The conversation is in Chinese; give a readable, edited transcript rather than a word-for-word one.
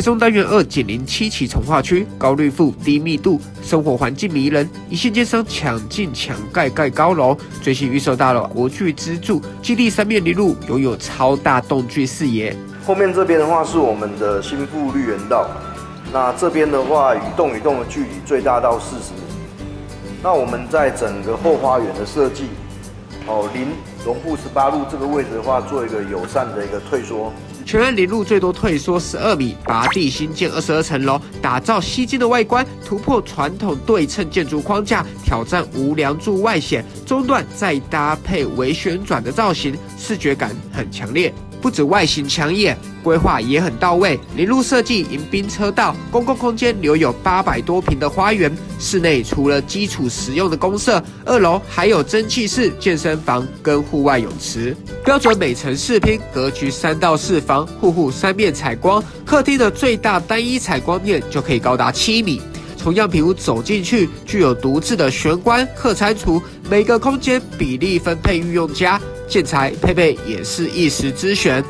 台中单元2107期从化区高绿富、低密度，生活环境迷人，一线建商抢进抢盖高楼。最新预售大楼国巨资助，基地3面临路，拥有超大动距视野。后面这边的话是我们的新富绿园道，那这边的话与栋的距离最大到40米。 那我们在整个后花园的设计，临龙富18路这个位置的话，做一个友善的一个退缩。全案林路最多退缩12米，拔地新建22层楼，打造吸睛的外观，突破传统对称建筑框架，挑战无梁柱外显。中段再搭配微旋转的造型，视觉感很强烈。 不止外形抢眼，规划也很到位。林路设计迎宾车道，公共空间留有800多坪的花园。室内除了基础使用的公社，2楼还有蒸汽室、健身房跟户外泳池。标准每层4拼，格局3到4房，户3面采光。客厅的最大单一采光面就可以高达7米。 从样品屋走进去，具有独自的玄关、客餐厨，每个空间比例分配御用家，建材配备也是一时之选。